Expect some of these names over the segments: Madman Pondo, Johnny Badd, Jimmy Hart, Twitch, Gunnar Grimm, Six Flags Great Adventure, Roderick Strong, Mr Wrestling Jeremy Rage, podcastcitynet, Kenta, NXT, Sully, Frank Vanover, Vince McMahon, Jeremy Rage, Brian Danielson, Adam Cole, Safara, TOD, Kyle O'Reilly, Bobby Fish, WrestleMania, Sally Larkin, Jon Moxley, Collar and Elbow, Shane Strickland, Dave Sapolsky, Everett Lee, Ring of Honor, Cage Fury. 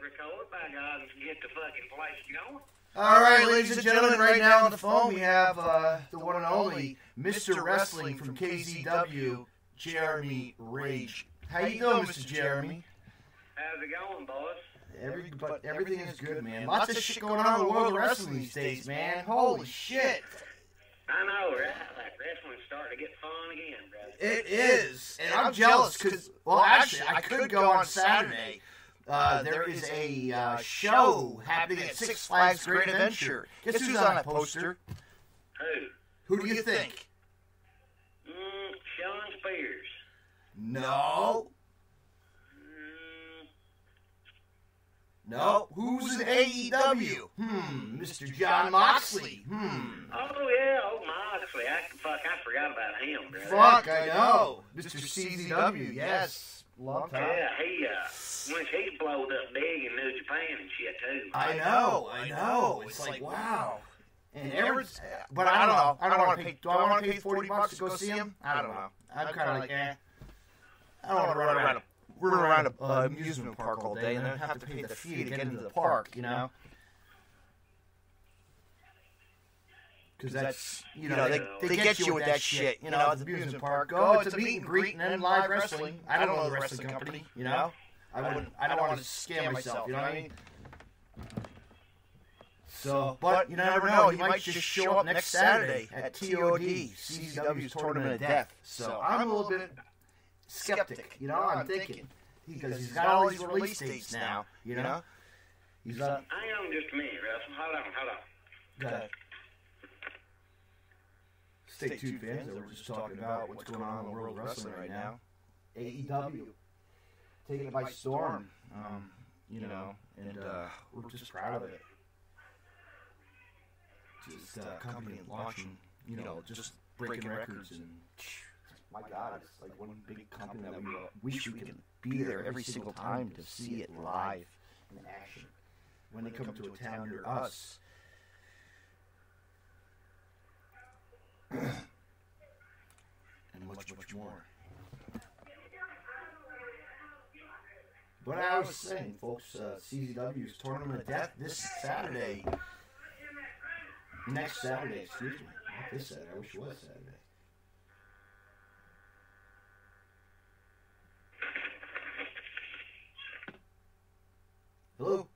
record, by God, and get the fucking place going. All right, ladies and gentlemen, right now on the phone we have the one and only Mr. Wrestling from KZW, Jeremy Rage. How you doing, Mr. Jeremy? How's it going, boss? Everything is good, man. Lots of shit going on in the world of wrestling these days, man. Holy shit. I know, right? Like, wrestling's starting to get fun again, brother. It is. And I'm jealous because, well, actually, I could go on Saturday. There is a show happening at Six Flags Great Adventure. Guess who's on that poster? Who? Who do you think? Sean Spears. No. No. Who's in AEW? Mr. Jon Moxley. Oh, yeah. Oh, Moxley. I forgot about him, brother. Fuck, I know. Mr. CZW, yes. Long time. Yeah, he blowed up big in New Japan and shit too. I know. It's like wow. And but I don't know. I don't want to pay. Do I want to pay $40 to go see him? I don't know. I'm kind of like, eh. I don't want to run around a amusement park all day and then have to pay the fee to get into the park, you know? Because that's, they get you with that shit, at the amusement park. Go, it's a meet and greet and then live wrestling. I don't know the wrestling company, I don't want to scam myself, you know what I mean? So, but you never know. He might just show up next Saturday at TOD, CZW's Tournament of Death. So I'm a little bit skeptic, I'm thinking. Because he's got all these release dates now, He's up. I am just me, Russell. Hold on. Go ahead. Stay tuned, fans, that we're just talking about what's going on in the world of wrestling right now. AEW, taking it by storm, and we're just proud of it. Just company launching, just breaking records, and my God, it's like one big company that we wish we could be there every single time to see it live in action. When they come to a town near us, and much more. But I was saying, folks, CZW's Tournament of Death this Saturday. Next Saturday, excuse me. Not this Saturday. I wish it was Saturday. Hello?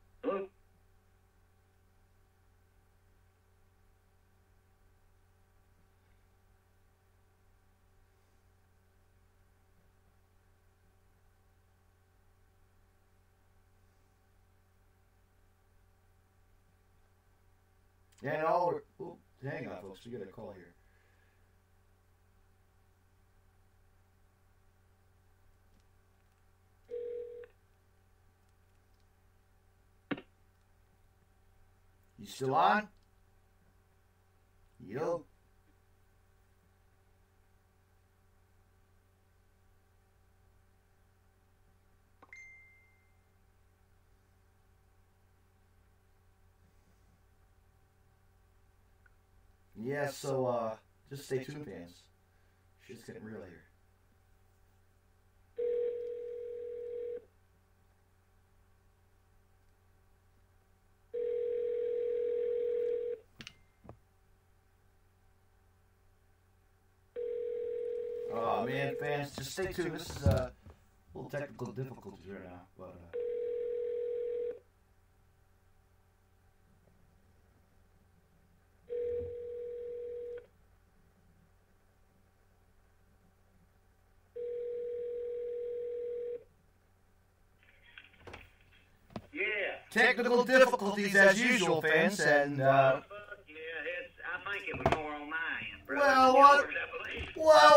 And hang on, folks. We got a call here. You still on? Yo. Yeah, so, just stay tuned, fans. Shit's getting real here. Oh, man, fans, just stay tuned. This is, a little technical difficulties right now, but, technical difficulties as usual, fans, and, I think it was more on my end, bro. Well,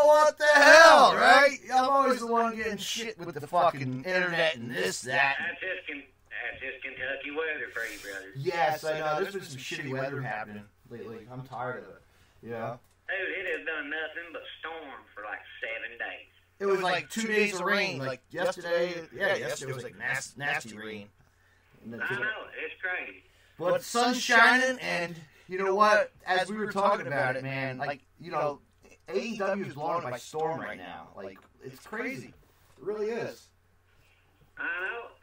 what the hell, right? I'm always the one getting shit with the fucking internet and this, that. That's just Kentucky weather for you, brother. Yes, I know. There's been some shitty weather happening lately. I'm tired of it, Dude, it has done nothing but storm for like 7 days. It was like 2 days of rain, like yesterday. Yesterday was like nasty rain. I know, it's crazy. But sun's shining, and you know what? As we were talking about it, man, like, AEW is blowing by storm right now. Like, it's crazy. It really is. I know.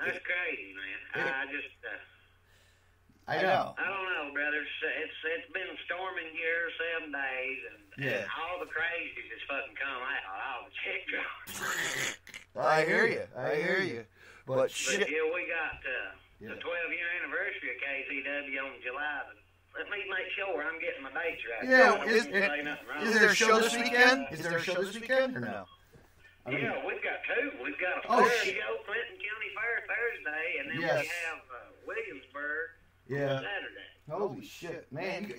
That's crazy, man. I know. I don't know, brother. It's been storming here 7 days, and all the crazies has fucking come out. All the shit drops. I hear you. But shit. Yeah, we got the 12-year anniversary of KZW on July. Let me make sure I'm getting my dates right. Yeah, is there a show this weekend? Is there a show this weekend or no? Yeah, we've got two. We've got a fair show, Clinton County Fair Thursday, and then we have Williamsburg on Saturday. Holy shit, man.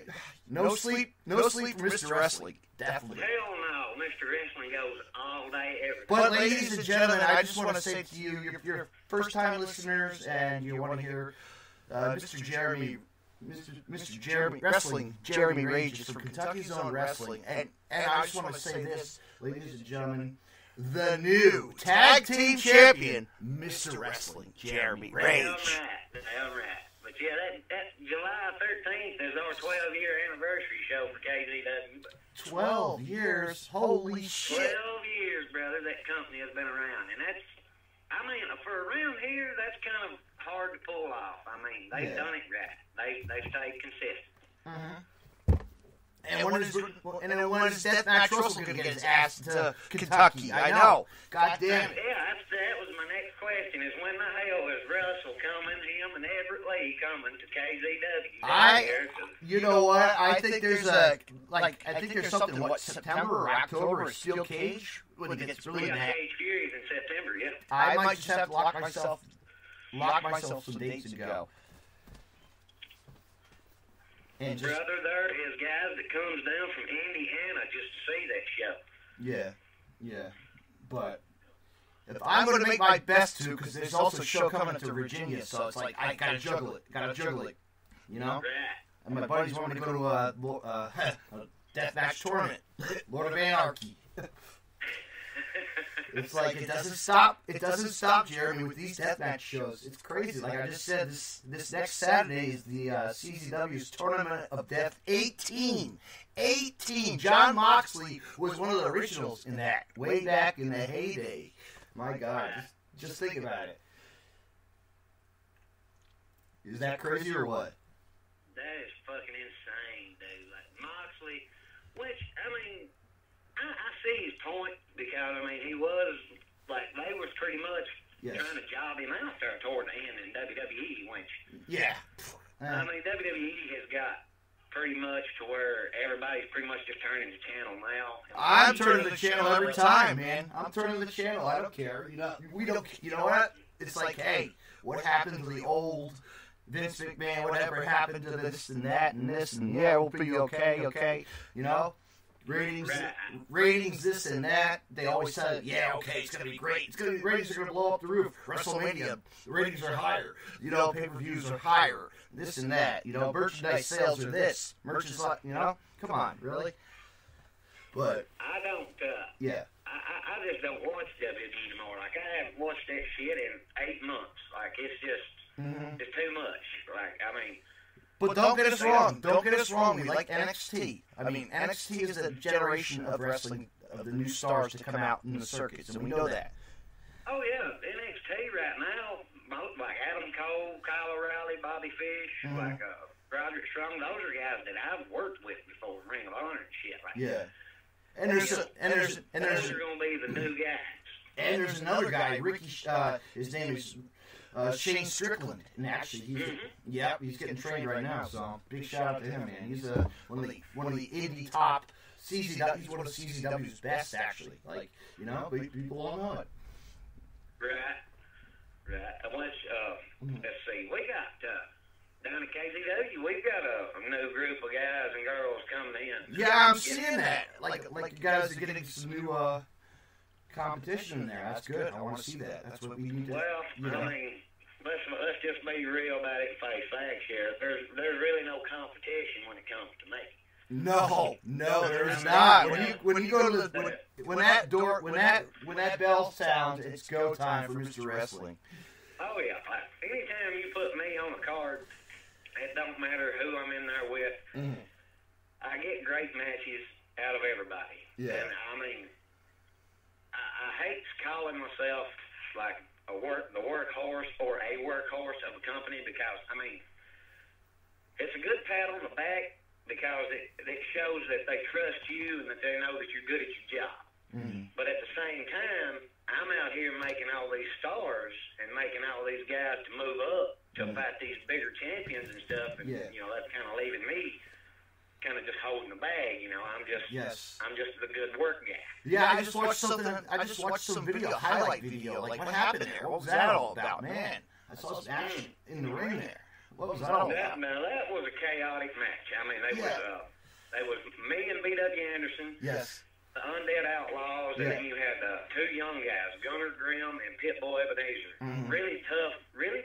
No sleep for Mr. Wrestling. Definitely. Hell no. Mr. Wrestling goes all day, every day. But ladies and gentlemen, I just want to say to you, you're first-time listeners, and you want to hear Jeremy Rage is from Kentucky Zone Wrestling. And I just want to say this, ladies and gentlemen, the new tag team champion, Mr. Wrestling Jeremy Rage. All right. But yeah, that July 13th is our 12-year anniversary show for KZW. 12 years? Holy shit. 12 years, brother, that company has been around. And that's, I mean, for around here, that's kind of hard to pull off. I mean, they've done it right. They stayed consistent. Mm-hmm. And when is Death Match Russell going to get his ass to Kentucky? I know. God damn it. Yeah, that was my next question, is when the hell is Russell coming, him and Everett Lee coming to KZW? You know what? I think there's something, September or October, a steel cage? When it gets really mad. Cage Fury is in September, yeah. I might just have to lock myself some dates and go. Brother, there is guys that comes down from Indiana just to see that show. Yeah. But if I'm going to make my best to, because there's also a show coming up to Virginia, so it's like I got to juggle it, you know? Right. And my buddies want me to go to a deathmatch tournament, Lord of Anarchy. It's like it doesn't stop, Jeremy, with these deathmatch shows. It's crazy. Like I just said, this next Saturday is the CZW's Tournament of Death 18. 18! Jon Moxley was one of the originals in that, way back in the heyday. My God, just think about it. Is that crazy or what? That is fucking insane, dude. Like Moxley, which, I mean... I see his point, because, I mean, he was, like, they was pretty much trying to job him out there toward the end in WWE, which... Yeah. I mean, WWE has got pretty much to where everybody's pretty much just turning the channel now. I'm turning the channel every time, man. I'm turning the channel. I don't care. You know what? It's like, hey, what happened to the old Vince McMahon? Whatever happened to this and that and this and, yeah, we'll be okay, you know? Ratings, this and that. They always said, yeah, okay, it's going to be great. It's going to be ratings are going to blow up the roof. WrestleMania, the ratings are higher. You know, pay-per-views are higher. This and that. You know, merchandise sales are this. Merchandise, you know? Come on, really? But I don't, yeah. I just don't watch WWE anymore. Like, I haven't watched that shit in 8 months. Like, it's just, it's too much. Like, I mean... But don't get us wrong. Don't get us wrong. We like NXT. I mean, NXT is a generation of wrestling, of the new stars to come out in the circuits, and we know that. Oh, yeah. NXT right now, like Adam Cole, Kyle O'Reilly, Bobby Fish, like Roderick Strong, those are guys that I've worked with before, Ring of Honor and shit. Like that. And there's those are going to be the new guys. And there's another guy, Ricky, his name is... Shane Strickland, and actually, he's getting trained right now. So big shout out to him, man. He's one of the indie top CZW. He's one of CZW's best, actually. Like, you know, people all know it. Right. Unless, let's see, we got down at KZW, we've got a new group of guys and girls coming in. Yeah, I'm seeing that. Like you guys are getting some new competition in there. That's good. I want to see that. That's what we need to do. Well, I mean, let's just be real about it and face facts here. There's really no competition when it comes to me. No, there's not. When you go to the when that bell sounds, it's go time for Mr. Wrestling. Oh yeah. Like, anytime you put me on a card, it don't matter who I'm in there with. I get great matches out of everybody. Yeah. And I mean, I hate calling myself like a the workhorse or a workhorse of a company, because, I mean, it's a good pat on the back because it shows that they trust you and that they know that you're good at your job. Mm-hmm. But at the same time, I'm out here making all these stars and making all these guys to move up to mm-hmm. fight these bigger champions and stuff. And, you know, that's kind of leaving me kind of just holding the bag, you know. I'm just the good work guy. Yeah, I just watched some highlight video. Like, what happened there? What was that all about? Man, I saw some action in the ring there. What was that all about? Now, that was a chaotic match. I mean, they was me and B.W. Anderson, the Undead Outlaws, and then you had two young guys, Gunnar Grimm and Pitbull Ebenezer. Mm-hmm. Really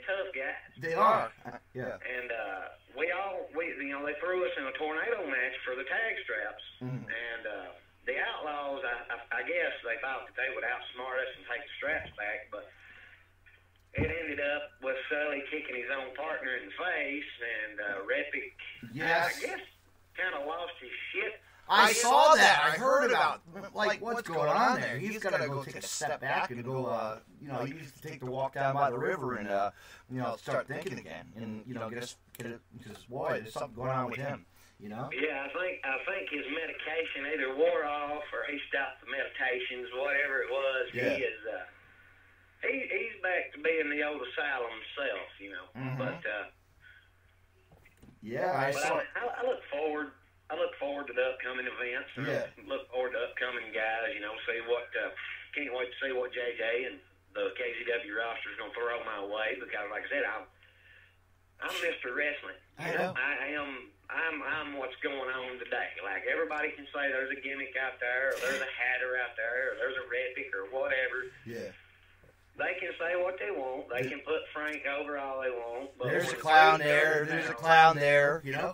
tough guys. They are. And, they threw us in a tornado match for the tag straps, and the Outlaws, I guess they thought that they would outsmart us and take the straps back, but it ended up with Sully kicking his own partner in the face, and Repic, I guess, kind of lost his shit. I saw that. I heard about, like, what's going on there. He's got to go take a step back and go, he needs to take the walk down by the river and, start thinking again and, because, boy, there's something going on with him, you know? Yeah, I think his medication either wore off or he stopped the meditations, whatever it was. Yeah. He is, he's back to being the old asylum himself, you know? Mm-hmm. But, I look forward to the upcoming events. Look forward to upcoming guys. You know, can't wait to see what JJ and the KZW roster is going to throw my way. Because, like I said, I'm Mr. Wrestling. I know. I'm what's going on today. Like, everybody can say there's a gimmick out there, or there's a hatter out there, or there's a Repic, or whatever. Yeah. They can say what they want. They can put Frank over all they want. But there's a clown there. There's a clown there, you know?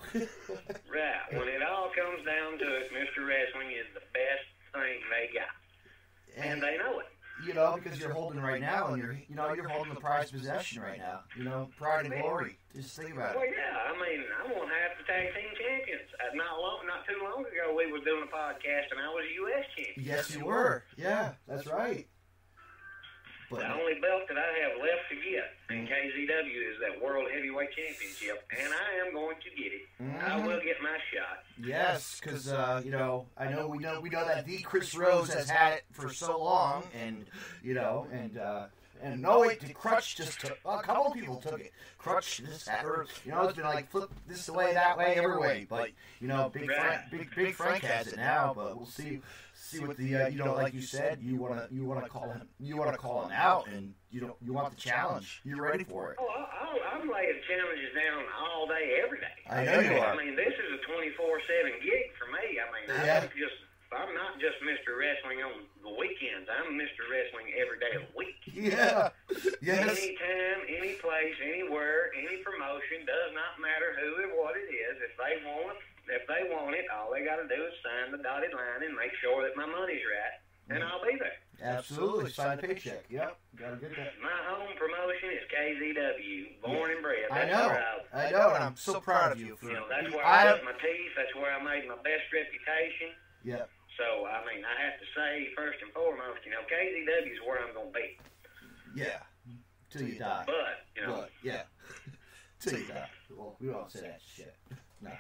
Right. When it all comes down to it, Mr. Wrestling is the best thing they got. And they know it. You know, because you're holding right now, and you're holding the prized possession right now. You know, pride and glory. Just think about it. Well, yeah. I mean, I'm one half the tag team champions. Not too long ago, we was doing a podcast, and I was a U.S. champion. Yes, you were. Yeah, that's right. The only belt that I have left to get in KZW is that World Heavyweight Championship, and I am going to get it. Mm-hmm. I will get my shot. Yes, because I know that the Chris Rose has had it for so long, and Crutch just took a couple of people took it. Crutch this, that, or it's been like flip this way, that way, every way. But Big Frank has it now. But we'll see. See what the like you said, you want to call him out, and you want the challenge. You're ready for it. Oh, I'm laying challenges down all day, every day. I know you are. I mean, this is a 24/7 gig for me. I mean, I'm not just Mr. Wrestling on the weekends. I'm Mr. Wrestling every day of the week. Yeah. Yes. Anytime, any place, anywhere, any promotion, does not matter who and what it is. If they want it, all they got to do is sign the dotted line and make sure that my money's right, and I'll be there. Absolutely. Sign a paycheck. Yep. Got to get that. My home promotion is KZW, born and bred. I know, and I'm so proud of you. That's where I cut my teeth. That's where I made my best reputation. Yeah. So, I mean, I have to say, first and foremost, KZW is where I'm going to be. Yeah. Till you die. But, till you die. Well, we don't say that shit. No.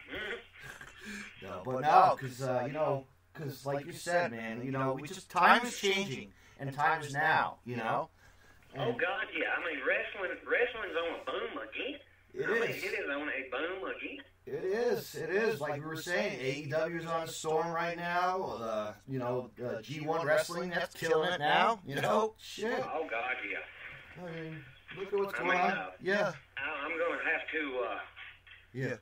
No, but no, because like you said, man, time is changing and time is now, And oh God, yeah. I mean, wrestling's on a boom again. It is on a boom again. It is. Like we were saying, AEW is on a storm right now. G1 wrestling, that's killing it now. Shit. Oh God, yeah. I mean, look at what's going on. Yeah. I'm gonna have to. Yeah.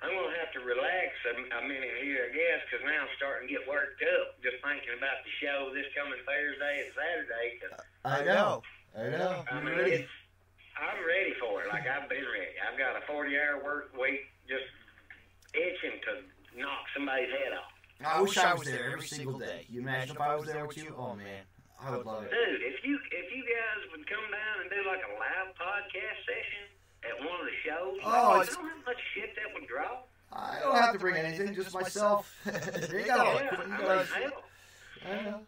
I'm going to have to relax a minute here, I guess, because now I'm starting to get worked up just thinking about the show this coming Thursday and Saturday. Cause I know. I mean, I'm ready for it. Like, I've been ready. I've got a 40-hour work week just itching to knock somebody's head off. I wish I was there every single day. You imagine if I was there with you? Oh, man. I would love it. Dude, if you guys would come down and do, like, a live podcast session, at one of the shows. Oh, I don't know how much shit that would draw. I don't have to bring anything, just myself. They got all the equipment. I know.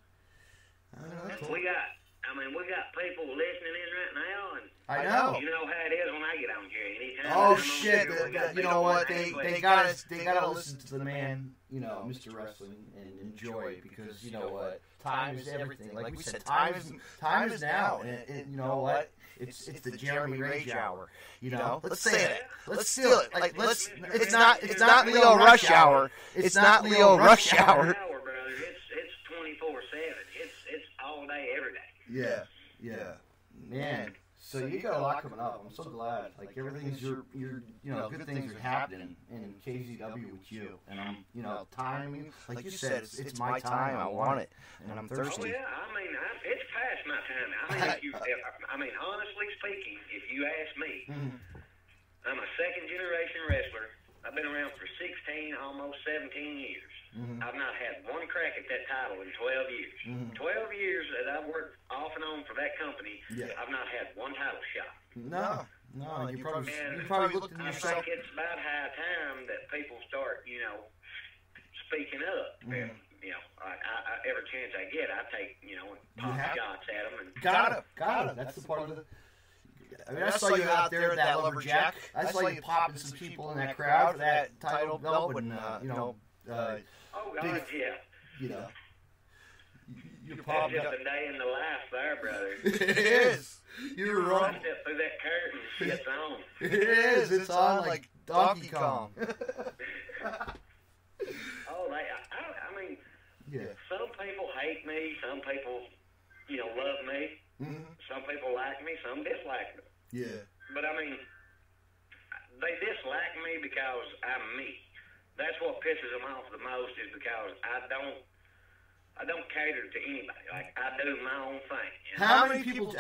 We got. I I mean, we got people listening in right now, and I know. You know how it is when I get on here. Anytime oh shit! Here, you know what? They gotta listen to the man. You know, Mr. Wrestling, and enjoy it because you know what? Time is everything. Like we said, time is now, and you know what? It's the Jeremy Rage hour. You know, let's say it. Let's steal it. Like let's. It's not Leo Rush hour. It's not Leo Rush hour. Yeah. Man, so you got a lot coming up. I'm so glad. Like, everything's good things are happening in KZW with you. And I'm, timing. Like you said, it's my time. I want it. And I'm thirsty. Oh, yeah. I mean, it's past my time. I mean, honestly speaking, if you ask me, I'm a second-generation wrestler. I've been around for 16, almost 17 years. Mm-hmm. I've not had one crack at that title in 12 years. Mm-hmm. 12 years that I've worked off and on for that company, yeah. I've not had one title shot. No. You probably looked at yourself. I think it's about high time that people start, speaking up. Mm-hmm. I every chance I get, I take, pop shots at them. And got him. That's the part of the... I mean, I saw you out there at that lumberjack. I saw you popping some people in that crowd, that title belt, and, oh, God, big, yeah. You're popping up a day in the life there, brother. It is. You're right. I step through that curtain, shit's on. It is. It's on like Donkey Kong. I mean, yeah. Some people hate me. Some people, love me. Mm-hmm. Some people like me, some dislike me. Yeah. But, I mean, they dislike me because I'm me. That's what pisses them off the most is because I don't cater to anybody. Like, I do my own thing. How many people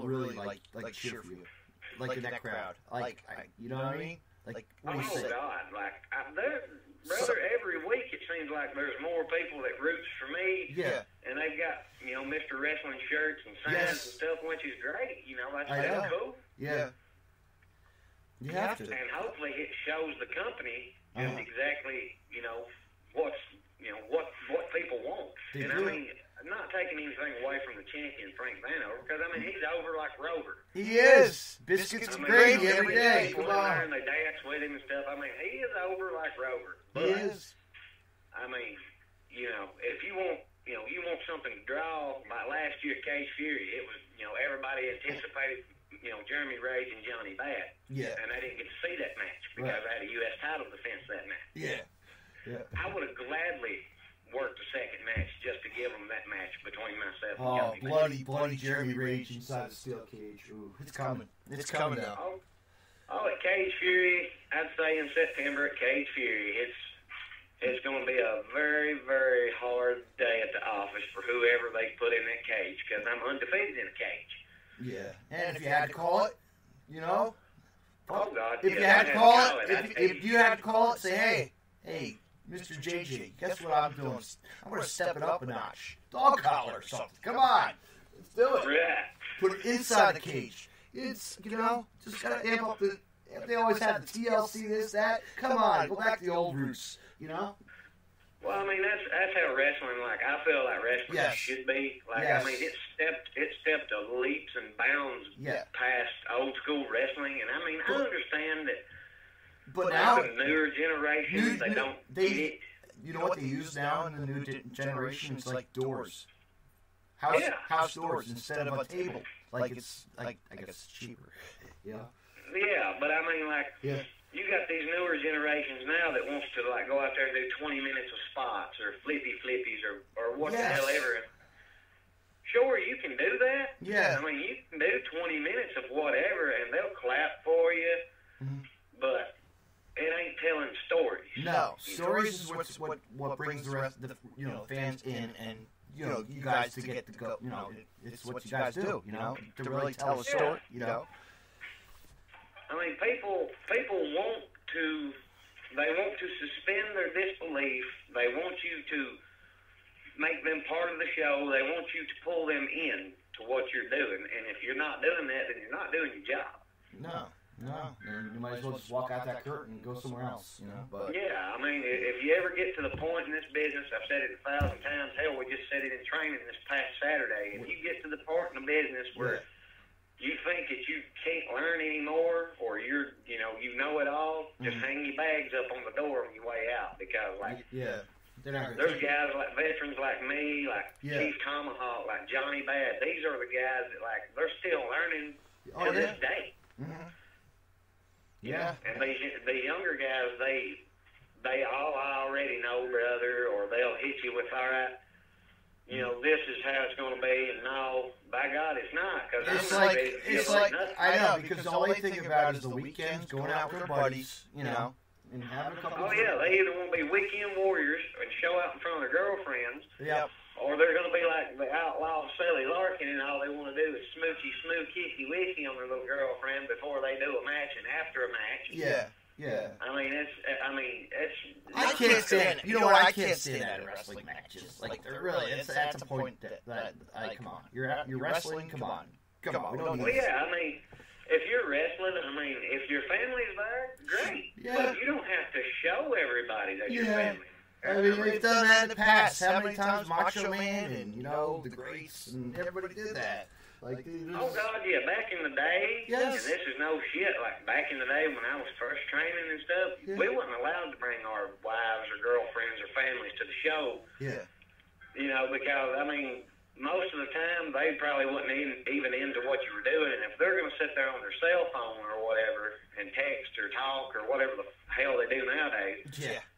really cheer for you? Like in that crowd. Like, you know what I mean? Like, oh, God. Like, brother, every week it seems like there's more people that roots for me. Yeah. And they've got, Mr. Wrestling shirts and signs and stuff, which is great. That's cool. Yeah. You have to. And hopefully it shows the company just exactly, what people want. I'm not taking anything away from the champion, Frank Vanover, because, he's over like Rover. He is. Biscuits and gravy every day. People come on. And they dance with him and stuff. He is over like Rover. But, he is. If you want, you want something to draw, like last year, Cage Fury, it was, everybody anticipated, Jeremy Rage and Johnny Badd. Yeah. And I didn't get to see that match because I had a U.S. title defense that night. Yeah. Yeah. I would have gladly... worked a second match just to give them that match between myself and Johnny. Bloody Jeremy Rage inside the steel cage. Ooh, it's coming now. Oh, at Cage Fury, I'd say in September at Cage Fury, it's going to be a very, very hard day at the office for whoever they put in that cage because I'm undefeated in a cage. Yeah, and if you had to call it, oh God, if you had to call it, if you had to call it, say hey. Mr. JJ, guess what I'm doing? I'm going to step it up a notch. Dog collar or something. Come on. Let's do it. Yeah. Put it inside the cage. It's, just got to amp up the... They always have the TLC, this, that. Come on. Go back to the old roots, Well, that's how wrestling, I feel like wrestling should be. It stepped leaps and bounds past old school wrestling. And, I understand that... But now, the newer generation, they don't get it. You know what they use now in the new generation? It's like doors. House doors instead of a table. Like, it's, I guess it's cheaper. Yeah. Yeah, but you got these newer generations now that wants to, go out there and do 20 minutes of spots or flippies or what the hell ever. Sure, you can do that. Yeah. You can do 20 minutes of whatever, and they'll clap for you. Mm-hmm. But... it ain't telling stories. No, stories is what brings the rest, fans in, and you guys to get to go. It's what you guys do. To really tell a story. People want to. They want to suspend their disbelief. They want you to make them part of the show. They want you to pull them in to what you're doing. And if you're not doing that, then you're not doing your job. No. No, you might as well just walk out that curtain and go somewhere else, you know. But yeah, I mean, if you ever get to the point in this business, I've said it 1,000 times. Hell, we just said it in training this past Saturday. If you get to the part in the business where you think that you can't learn anymore, or you're, you know it all, just hang your bags up on the door on your way out, because like, there's guys like veterans like me, like Chief Tomahawk, like Johnny Badd. These are the guys that, like, they're still learning to this day. And the younger guys, they all already know, brother, or they'll hit you with, all right, you know, this is how it's going to be, and no, by God, it's not. Cause it's like, I know, because all they think about is the weekends, going out with their buddies, you know, and having a couple. They either want to be weekend warriors and show out in front of their girlfriends, or they're going to be like the outlaw Sally Larkin, and all they want to do is smoochy, smoo, kissy, wissy on their little girlfriend before they do a match and after a match. I can't stand it. You know what? I can't stand that in wrestling matches. Like, they're really, that's a point that come on. You're wrestling, come on. I mean, if you're wrestling, I mean, if your family's there, great. But you don't have to show everybody that your family. I mean, we've done that in the past. How many times Macho Man and, you know, the Greats and everybody did that. Like, oh, God, yeah, back in the day, and this is no shit, like, back in the day when I was first training and stuff, we wasn't allowed to bring our wives or girlfriends or families to the show. You know, because, I mean, most of the time, they probably wasn't even into what you were doing, and if they're going to sit there on their cell phone or whatever and text or talk or whatever the hell they do nowadays,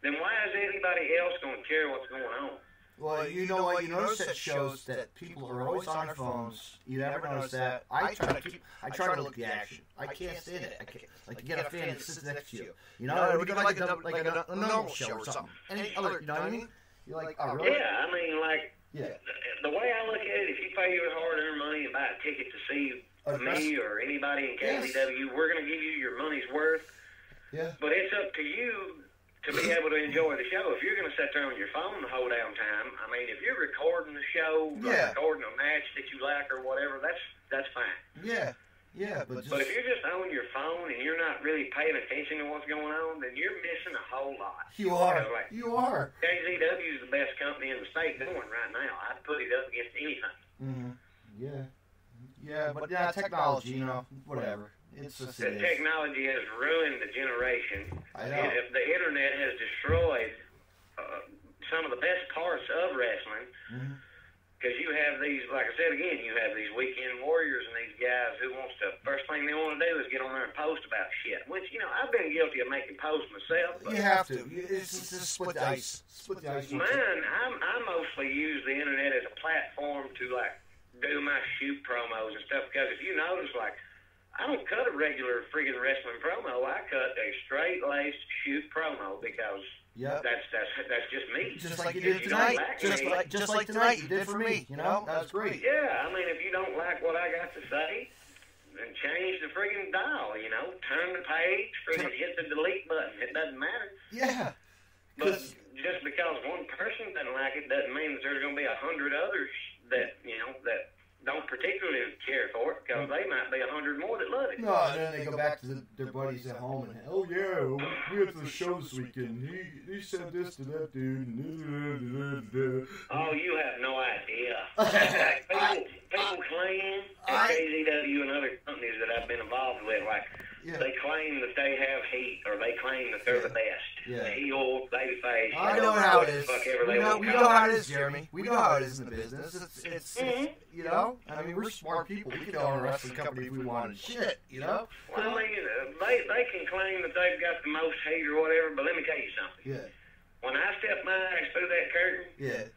then why is anybody else going to care what's going on? Well, you know what? You notice at shows that people are always on their phones. You never notice that. I try to look the action. I can't stand it. I can't, like, to get a fan that sits next to you. You know, we do like a normal show or something. Any other, you know what I mean? You're like, oh, really? Yeah, I mean, like, the way I look at it, if you pay your hard-earned money and buy a ticket to see me or anybody in KZW, we're going to give you your money's worth. But it's up to you to be able to enjoy the show. If you're going to sit there on your phone the whole damn time, I mean, if you're recording the show, recording a match that you like or whatever, that's fine. But if you're just on your phone and you're not really paying attention to what's going on, then you're missing a whole lot. You are. So, like, you are. KZW is the best company in the state going right now. I'd put it up against anything. But yeah, technology, you know, whatever. The technology has ruined the generation. I know. If the internet has destroyed some of the best parts of wrestling, because you have these, like I said again, you have these weekend warriors and these guys who wants to, first thing they want to do is get on there and post about shit, which, you know, I've been guilty of making posts myself. But you have to. It's just split the ice. I mostly use the internet as a platform to, like, do my shoot promos and stuff, because if you notice, like, I don't cut a regular friggin' wrestling promo. I cut a straight-laced shoot promo because that's just me. Just like you did tonight. Just like tonight you did for me. You know, that was great. Yeah, I mean, if you don't like what I got to say, then change the friggin' dial. You know, turn the page, friggin' hit the delete button. It doesn't matter. Yeah. But just because one person doesn't like it doesn't mean that there's going to be 100 others that, you know, that don't particularly care for it, because they might be 100 more that love it. No, and then they go back to their buddies at home and, oh yeah, we went to the show this weekend. He said this to that dude. Oh, you have no idea. Like, people claim at KZW and other companies that I've been involved with, like, they claim that they have heat, or they claim that they're the best. The heel, babyface. I know how it is. We know how it is, Jeremy. We know how it is in the business. It's you know? I mean, we're smart people. We could own a wrestling company if we wanted shit, you know? Well, I mean, they can claim that they've got the most heat or whatever, but let me tell you something. When I step my eyes through that curtain,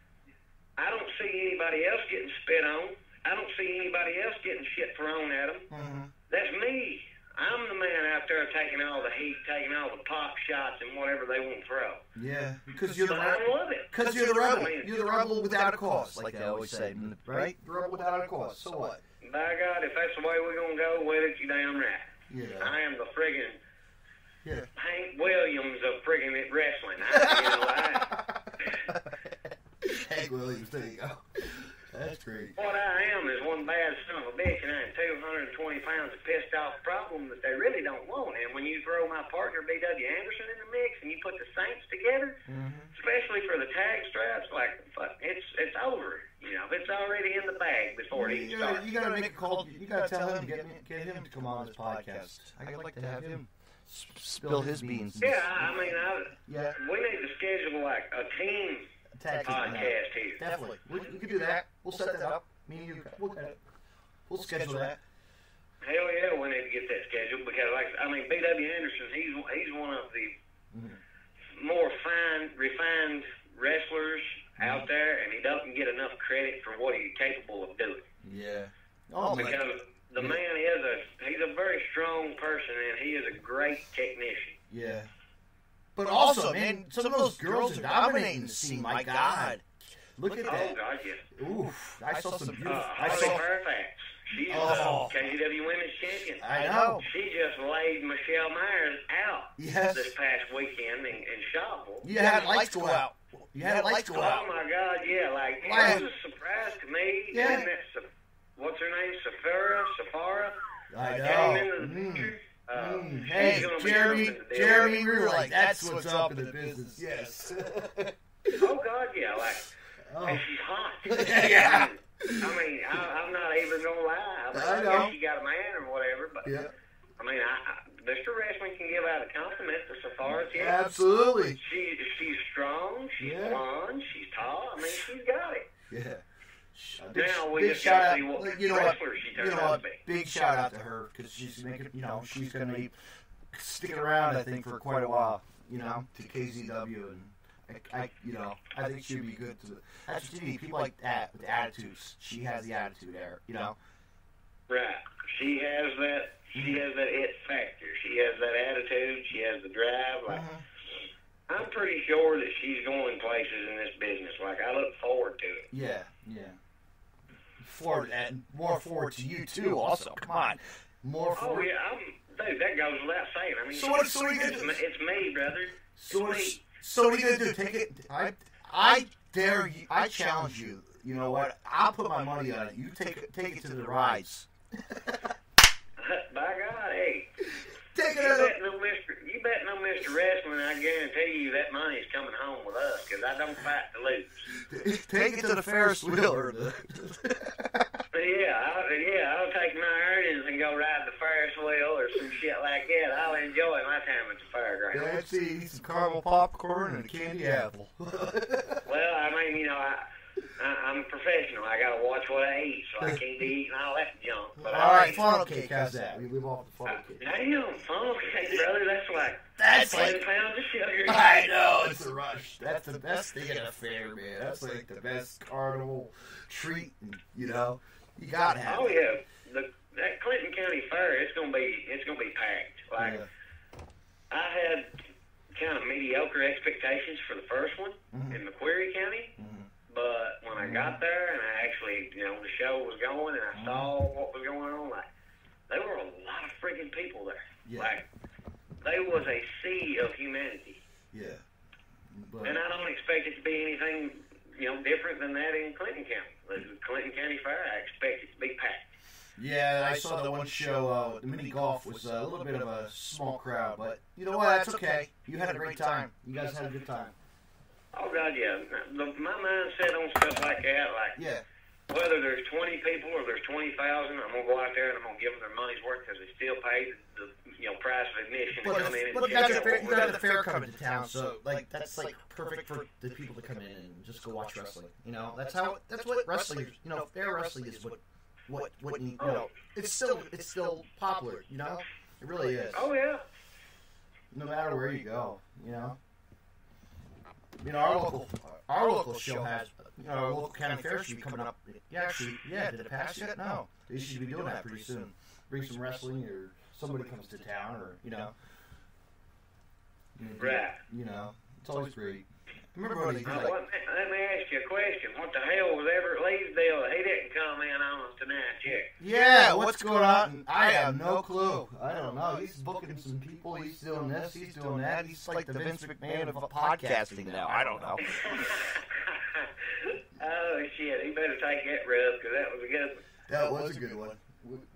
I don't see anybody else getting spit on. I don't see anybody else getting shit thrown at them. That's me. I'm the man out there taking all the heat, taking all the pop shots and whatever they want to throw. Yeah, because you're the rebel. I love it. Because you're the rebel. I mean, you're the rebel without a cause, like they always say, right? The rebel without a cause. So what? By God, if that's the way we're going to go with it, you damn right. Yeah. I am the friggin' Hank Williams of friggin' wrestling. Hank Williams, there you go. That's great. What I am is one bad son of a bitch, and I am 220 pounds of pissed off problem that they really don't want. And when you throw my partner B.W. Anderson in the mix and you put the Saints together, especially for the tag straps, like fuck, it's over. You know, it's already in the bag before it even starts. You gotta make a call. You gotta tell him to get him to come on this podcast. I'd like to have him spill his beans. Yeah, I mean, we need to schedule like a team podcast here. Definitely, we can do that. We'll set that up. Me and you, we'll schedule that. Hell yeah, we need to get that scheduled because, like, I mean, B.W. Anderson, he's one of the more refined wrestlers out there, and he doesn't get enough credit for what he's capable of doing. Yeah. Oh, because the man is he's a very strong person, and he is a great technician. Yeah. But also, man, some of those girls are dominating the scene. My God. Look at that. Oh, God, yeah. Oof. I saw some beautiful... Fairfax. She's the KZW Women's Champion. I know. She just laid Michelle Myers out this past weekend in Charlotte. You had lights go out. Oh, my God, yeah. Like, it was a surprise to me. Yeah. What's her name? Safara? I know. Came into the picture. Hey, Jeremy, we were like, that's what's up in the business. Yes. Oh, God, yeah. Like, and she's hot. Yeah. I mean, I'm not even going to lie. I know. I guess she got a man or whatever, but, I mean, Mr. Wrestling can give out a compliment to Safara. Absolutely. She's strong. She's blonde. She's tall. I mean, she's got it. Yeah. Now we just got to see what wrestler she turns out to be. Big shout out to her because she's making. You know, she's going to be sticking around. I think for quite a while. You know, to KZW and I think she'd be good. That's what you need. People like that with attitudes. She has the attitude there. You know. Right. She has that. She has that it factor. She has that attitude. She has the drive. Like, I'm pretty sure that she's going places in this business. Like, I look forward to it. Yeah, yeah. Forward and more forward to you too. Also, come on, more forward. Oh yeah, dude, that goes without saying. I mean, so what are you gonna do? It's me, brother. So what are you gonna do? Take it. I dare you. I challenge you. You know what? I'll put my money on it. You take it to the rides. By God, hey. Take it out. You bet no Mr. Wrestling, I guarantee you that money is coming home with us because I don't fight to lose. Take it to the Ferris wheel. I'll take my earnings and go ride the Ferris wheel or some shit like that. I'll enjoy my time at the fairground. Yeah, let's eat some caramel popcorn and a candy apple. Well, I mean, you know, I'm a professional. I gotta watch what I eat, so I can't be eating all that junk. But all right, funnel cake. How's that? We live off the funnel cake. Damn, funnel cake, brother. That's like 7 pounds of sugar. I know. It's a rush. That's the best thing at a fair, man. That's like the best carnival treat. You know, you gotta have. Oh yeah, that Clinton County Fair. It's gonna be packed. Like I had kind of mediocre expectations for the first one in McQuarrie County. But when I got there and I actually, you know, the show was going and I saw what was going on, like, there were a lot of freaking people there. Yeah. Like, there was a sea of humanity. Yeah. But, and I don't expect it to be anything, you know, different than that in Clinton County. The Clinton County Fair, I expect it to be packed. Yeah, I saw the one show, the mini golf was a little bit of a small crowd, but you know what? That's okay. You had a great time. You guys had a good time. Oh, God, yeah. My mindset on stuff like that, whether there's 20 people or there's 20,000, I'm going to go out there and I'm going to give them their money's worth because they still pay the price of admission to come in. But you got the fair coming to town, so that's like perfect for the people to come in and just go watch wrestling. You know, that's what wrestling, you know, fair wrestling is what you know. It's still popular, you know? It really is. Oh, yeah. No matter where you go, you know? You know, our local show has, you know, our local county fair should be coming up. Yeah, actually, did it pass yet? No. They should be doing that pretty soon. Bring some wrestling or somebody comes to town or, you know. Right. You know, it's always great. Remember what he did. Let me ask you a question. What the hell was Everett Leesdale? He didn't comment on us tonight, Chick. Yeah, what's going on? I have no clue. I don't know. He's booking some people. He's doing this. He's doing that. He's like the Vince McMahon of podcasting now. I don't know. Oh, shit. He better take that rub, because that was a good one. That was a good one.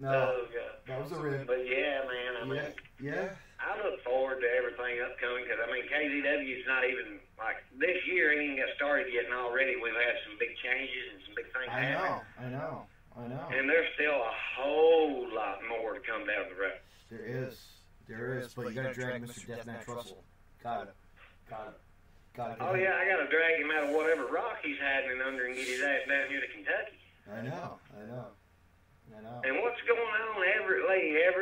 No, oh, God. That was a rib. But, yeah, man, I mean, I look forward to everything upcoming, because, I mean, KZW's not even, like, this year ain't even got started yet, and already we've had some big changes and some big things happening. I know. And there's still a whole lot more to come down the road. There is, but you got to drag Mr. Deathmatch Russell. Got it. Oh, yeah, I got to drag him out of whatever rock he's hiding under and get his ass down here to Kentucky. I know. And what's going on every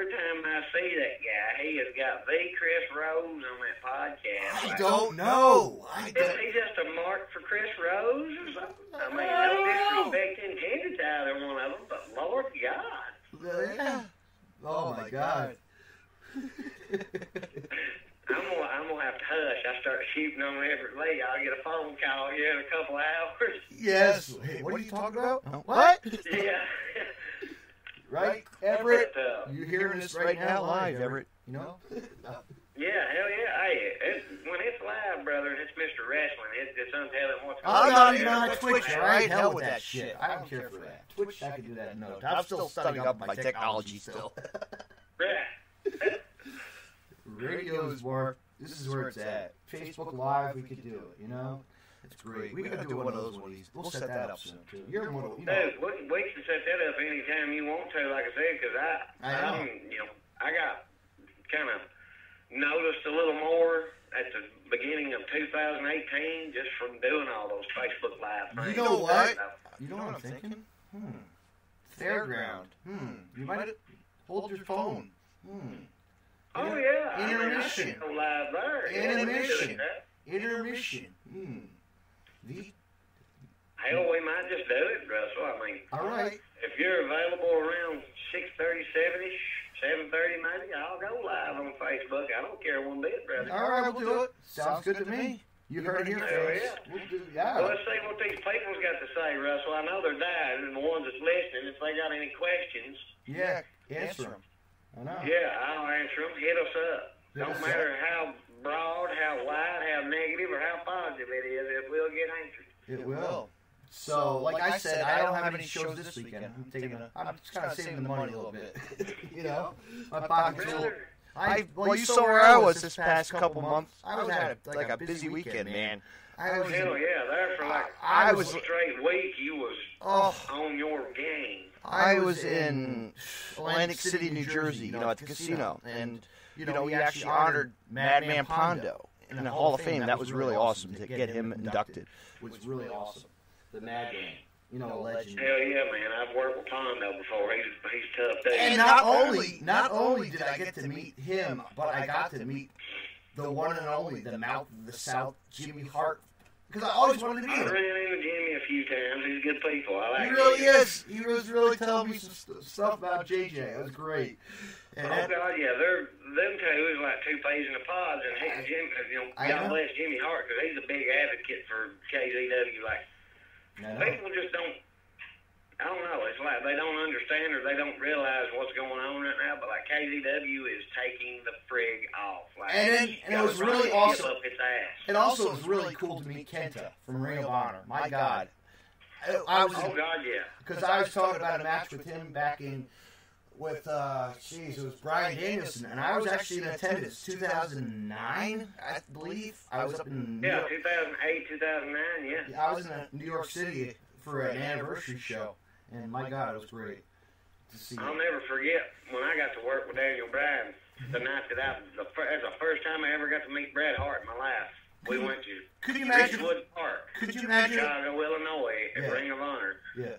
time I see that guy, he has got the Chris Rose on that podcast. I don't know. Is he just a mark for Chris Rose or something? I mean, no disrespect intended to either one of them, but Lord God. Yeah. Oh, my God. I'm gonna have to hush. I start shooting on every leg. I'll get a phone call here in a couple hours. Yes. Hey, what are you talking about? What? Yeah. Right, Everett? You hearing this right now live, Everett? You know? Yeah, hell yeah. Hey, when it's live, brother, and it's Mr. Wrestling, it's untelling what's going on. I'm not even on Twitch, right? Hell with that shit. I don't care for that. Twitch, I can do that. No, I'm still studying up my technology still. Right. Radio's work. This is where it's at. Facebook Live, we could do it, you know? It's great. We got to do one of those ones. We'll set that up soon, too. You're one of, you know. Dude, we can set that up anytime you want to, like I said, because I got kind of noticed a little more at the beginning of 2018 just from doing all those Facebook Live things. You know what? You know what I'm thinking? Fairground. You might hold your phone. Oh, yeah. Intermission. I mean, I Intermission. Hell, we might just do it, Russell. I mean, all right. If you're available around 6:30, 7-ish, 7:30 maybe, I'll go live on Facebook. I don't care one bit, brother. All right, we'll do it. Sounds good to me. You heard it here. Yeah. Well, let's see what these people's got to say, Russell. I know they're dying, and the ones that's listening, if they got any questions. Yeah, answer them. I know. Yeah, I'll answer them. Hit us up. Don't matter how broad, how wide, how negative, or how positive it is, it will get answered. It will. So, like I said, I don't have any shows this weekend. I'm just kind of saving the money a little bit. You know? My pocket's a little... Well, you saw where I was this past couple months. I was at, like, a busy weekend, man. Hell, yeah. There for, like, I was a straight week. You was on your game. I was in Atlantic City, New Jersey, you know, at the casino. And... You know, we actually honored Madman Pondo in the Hall of Fame. That was really awesome to get him inducted. Was really awesome. The Madman, you know, a legend. Hell yeah, man! I've worked with Pondo before. He's tough. And not only did I get to meet him, but I got to meet the one and only, the Mouth of the South, Jimmy Hart. Because I always wanted to be there. I ran into Jimmy a few times. He's good people. I like him. He really is. He was really telling me some stuff about JJ. It was great. And God, yeah. Them two is like two peas in a pod. And Jimmy, God bless Jimmy Hart, because he's a big advocate for KZW. Like, people just don't, I don't know. It's like they don't understand or they don't realize what's going on right now. But, like, KZW is taking the frig off. Like, and it was really awesome. It also was really cool to meet Kenta from Ring of Honor. My God. God, yeah. Because I was talking about a match with him back in with, it was Brian Danielson. And I was actually in attendance 2009, I believe. I was up in New York. 2008, 2009, yeah. I was in New York City for an anniversary show. And my God, it was great to see. I'll never forget when I got to work with Daniel Bryan the night that that's the first time I ever got to meet Bret Hart in my life. We went to Ridgewood Park, Chicago, Illinois, at Ring of Honor. Yeah.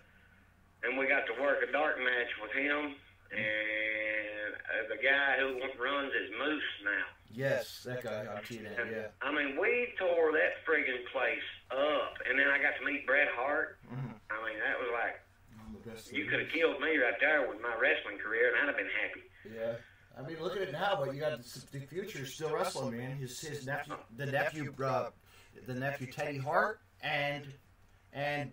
And we got to work a dark match with him and the guy who runs his Moose now. Yes, that guy on TNA. Yeah. I mean, we tore that friggin' place up, and then I got to meet Bret Hart. Mm-hmm. I mean, that was like. You could have killed me right there with my wrestling career, and I'd have been happy. Yeah. I mean, look at it now, but you got the future still wrestling, man. His nephew, the nephew Teddy Hart, and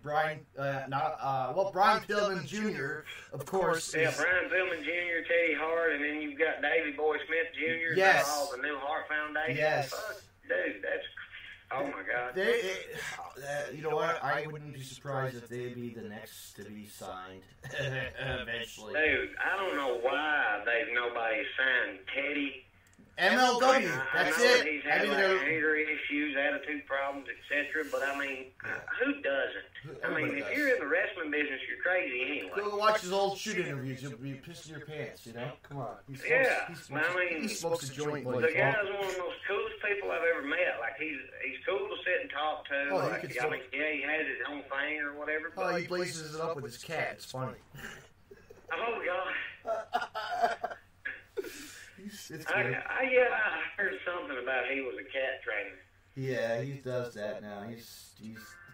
Brian, Brian Pillman Jr., of course. Yeah, Brian Pillman Jr., Teddy Hart, and then you've got Davey Boy Smith Jr. Yes. All the new Hart Foundation. Yes. Dude, that's Oh my God! You know what? I wouldn't be surprised if they'd be the next to be signed eventually. Dude, I don't know why they've nobody signed Teddy. MLW. That's it. He's had anger issues, attitude problems, etc. But I mean, who doesn't? I mean, if you're in the wrestling business, you're crazy anyway. Go watch his old shoot interviews. You'll be pissing your pants. You know? Come on. Yeah. He smokes a joint. The guy's one of the most coolest people I've ever met. Like he's cool to sit and talk to. Oh, like, I mean, yeah, he has his own thing or whatever. Oh, he blazes it up with his cat. It's funny. Oh God. I heard something about he was a cat trainer. Yeah, he does that now. He's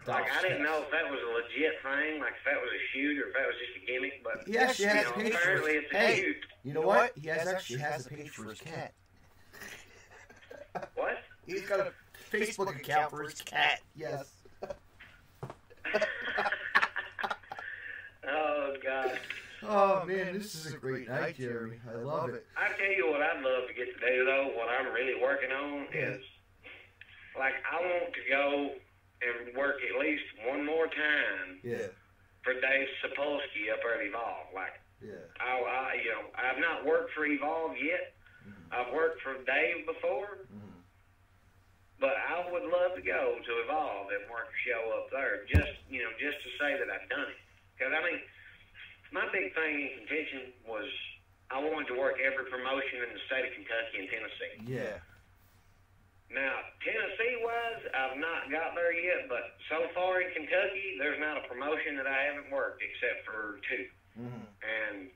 like, I didn't know if that was a legit thing, like if that was a shoot or if that was just a gimmick. But he actually has a page for his cat. You know what? He actually has a page for his cat. What? He's got a Facebook account for his cat. Yes. Oh God. Oh, man, this is a great night, Jeremy. I love it. I tell you what I'd love to get to do, though, what I'm really working on is, like, I want to go and work at least one more time for Dave Sapolsky up at Evolve. Like, I've not worked for Evolve yet. Mm-hmm. I've worked for Dave before. Mm-hmm. But I would love to go to Evolve and work a show up there just to say that I've done it. Because, I mean, my big thing in contention was I wanted to work every promotion in the state of Kentucky and Tennessee. Yeah. Now, Tennessee-wise, I've not got there yet, but so far in Kentucky, there's not a promotion that I haven't worked except for two. Mm-hmm. And,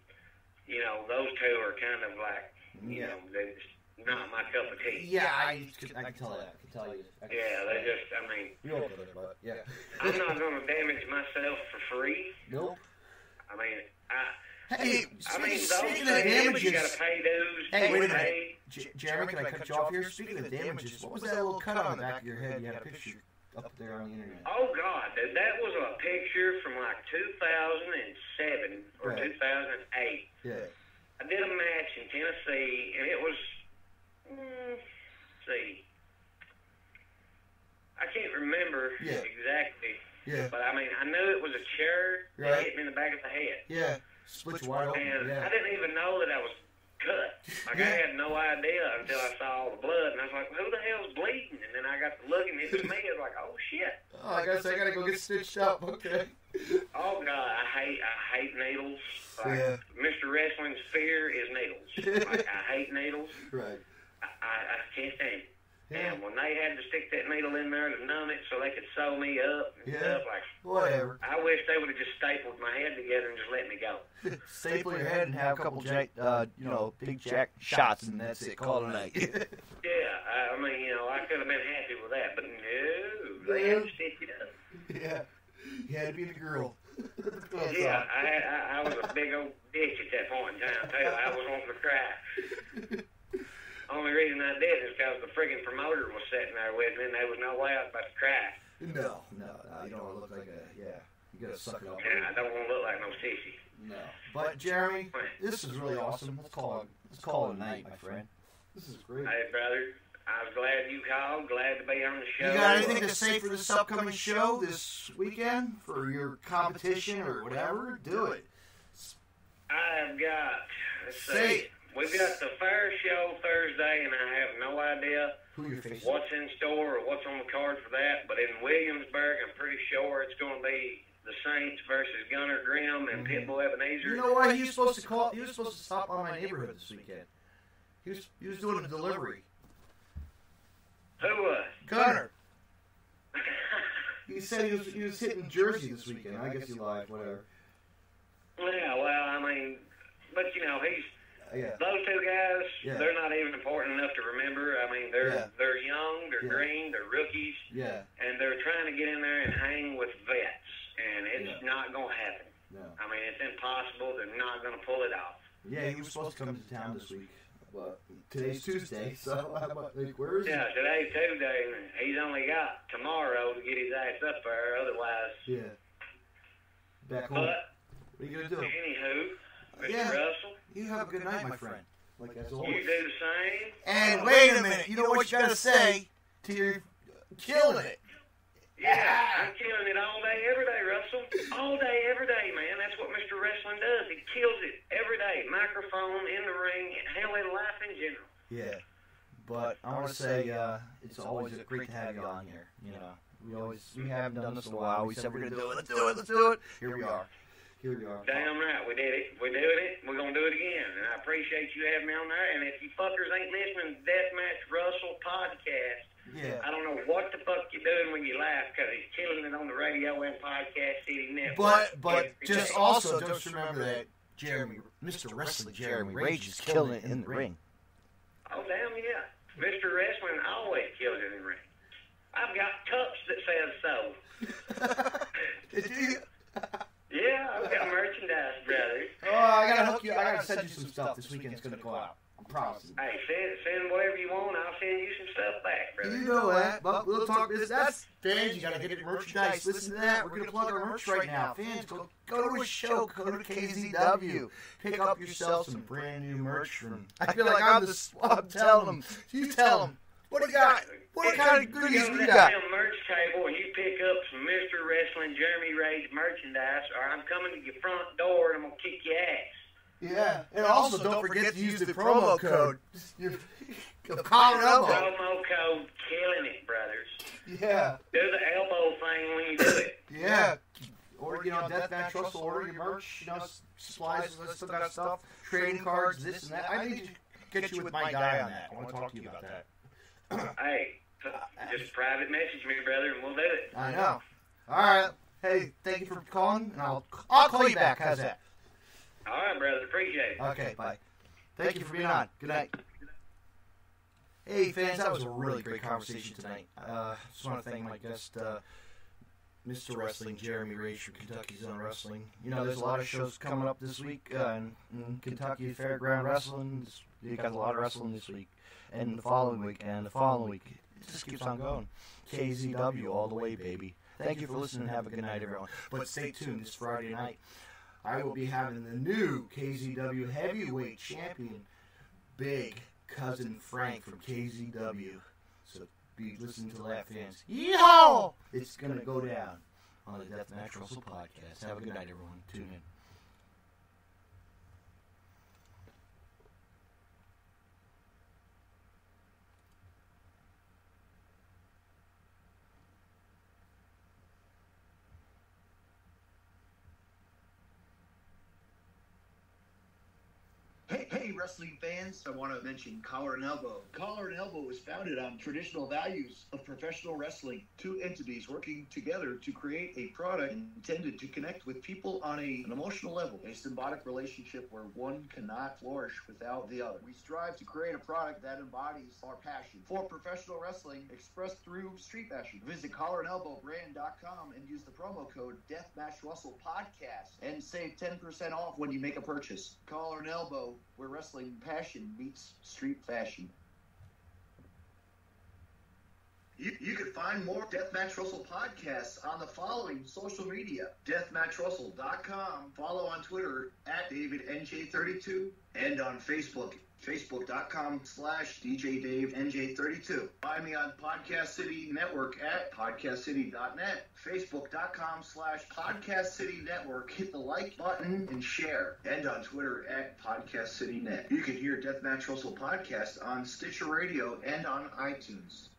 you know, those two are kind of like, you know, they're just not my cup of tea. Yeah, I can tell that. I can tell you. You don't get it, but, yeah. I'm not going to damage myself for free. Nope. I mean, speaking of damages, you gotta pay dues. Hey, wait a minute. Jeremy, can I cut you off here? Speaking of damages, what was that little cut on the back of your head? You had a picture up there on the internet. Oh, God, dude, that was a picture from like 2007 or 2008. Yeah. I did a match in Tennessee, and it was, I can't remember exactly. Yeah. But, I mean, I knew it was a chair that hit me in the back of the head. Yeah. Split wide open. And I didn't even know that I was cut. Like, I had no idea until I saw all the blood. And I was like, who the hell's bleeding? And then I got to looking into me. I was like, oh, shit. Oh, I guess I got to go get stitched up. Okay. Oh, God. I hate needles. Like, Mr. Wrestling's fear is needles. Like, I hate needles. Right. I can't stand it. Yeah. And when they had to stick that needle in there to numb it so they could sew me up and stuff, like, whatever. I wish they would have just stapled my head together and just let me go. Staple your head and have a couple big jack shots, and that's it. Call it a night. Yeah, I mean, you know, I could have been happy with that, but no, they had to stick it up. Yeah, you had to be the girl. Yeah, I was a big old bitch at that point in time, too. I was wanting to cry. Only reason I did is because the friggin' promoter was sitting there with me, and there was no way I was about to cry. No, you don't want to look like you gotta suck it up. Yeah, I don't want to look like no sissy. No, but Jeremy, this is really awesome. Let's call it a night, my friend. This is great. Hey, brother, I was glad you called. Glad to be on the show. You got anything to say for this upcoming show this weekend for your competition or whatever? Do it. I've got. Let's see. We've got the fair show Thursday, and I have no idea what's in store or what's on the card for that. But in Williamsburg, I'm pretty sure it's going to be the Saints versus Gunnar Grimm and Pitbull Ebenezer. You know what? He was supposed to stop by my neighborhood this weekend. He was doing a delivery. Who was? Gunnar. He said he was hitting Jersey this weekend. I guess he lied. Whatever. Yeah. Well, I mean, but you know he's. Yeah. Those two guys, they're not even important enough to remember. I mean, they're young, they're green, they're rookies, and they're trying to get in there and hang with vets, and it's not going to happen. No. I mean, it's impossible. They're not going to pull it off. Yeah, he was supposed to come to town this week, but today's Tuesday, so where is he? Yeah, today's Tuesday, and he's only got tomorrow to get his ass up there, otherwise. Yeah. Back home. But, what are you going to do? Anywho, Mr. Russell. You have a good night, my friend. Like as always. You do the same. And wait a minute. You know what you got to say to your Killing it. Yeah, I'm killing it all day, every day, Russell. All day, every day, man. That's what Mr. Wrestling does. He kills it every day. Microphone, in the ring, and hell, in life in general. Yeah. But I want to say it's always a great to have you on here. You know, we haven't done this in a while. We said we're going to do it. Let's do it. Let's do it. Here we are. Here we are. Damn right. We did it. We're doing it. We're going to do it again. And I appreciate you having me on there. And if you fuckers ain't listening to Death Match Russell Podcast, I don't know what the fuck you're doing when you laugh, because he's killing it on the radio and podcast city network. But just also just remember that Jeremy, Mr. Wrestling Jeremy Rage is killing it in the ring. Oh, damn, yeah. Mr. Wrestling always kills it in the ring. I've got cups that says so. Yeah, I've got merchandise, brother. Oh, I gotta hook you. I gotta send you some stuff. This weekend's gonna go out. I promise. Hey, send whatever you want. I'll send you some stuff back, brother. You know that, but we'll talk business. That's fans. You gotta get your merchandise. Listen to that. We're gonna plug our merch right now. Fans, go to a show. Go to KZW. Pick up yourself some brand new merch from. I feel like I'm telling them. You tell them. What do you got? What kind of goodies we got? You go to that merch table and you pick up some Mr. Wrestling Jeremy Rage merchandise, or I'm coming to your front door and I'm going to kick your ass. Yeah, and also don't forget to use the promo code. Your collar and elbow. Promo code killing it, brothers. Yeah. Do the elbow thing when you do it. Yeah. Or, Death Match Russell, order your merch, supplies, still got stuff, trading cards, this and that. I need to get you with my guy on that. I want to talk to you about that. Hey, just private message me, brother, and we'll do it. I know. All right. Hey, thank you for calling, and I'll call you back. How's that? All right, brother. Appreciate it. Okay, bye. Thank you for being on. Good night. Hey, fans, that was a really great conversation tonight. Just want to thank my guest, Mr. Wrestling Jeremy Rage from Kentucky Zone Wrestling. You know, there's a lot of shows coming up this week in Kentucky Fairground Wrestling. You got a lot of wrestling this week. And the following week, and the following week. It just keeps on going. KZW all the way, baby. Thank you for listening. Have a good night, everyone. But stay tuned. This Friday night, I will be having the new KZW heavyweight champion, Big Cousin Frank from KZW. So be listening to that, fans. Yeehaw! It's going to go down on the Death Match Russell Podcast. Have a good night, everyone. Tune in. Hey, wrestling fans, I want to mention Collar and Elbow. Collar and Elbow was founded on traditional values of professional wrestling, two entities working together to create a product intended to connect with people on an emotional level, a symbiotic relationship where one cannot flourish without the other. We strive to create a product that embodies our passion for professional wrestling expressed through street fashion. Visit collarandelbowbrand.com and use the promo code DeathmatchRussellPodcast and save 10% off when you make a purchase. Collar and Elbow, where wrestling passion meets street fashion. You can find more Deathmatch Russell podcasts on the following social media. DeathmatchRussell.com. Follow on Twitter at davidnj32 and on Facebook, facebook.com/djdavenj32. Find me on Podcast City Network at podcastcity.net, facebook.com/podcastcitynetwork. Hit the like button and share. And on Twitter at podcastcitynet. You can hear Deathmatch Russell podcast on Stitcher Radio and on iTunes.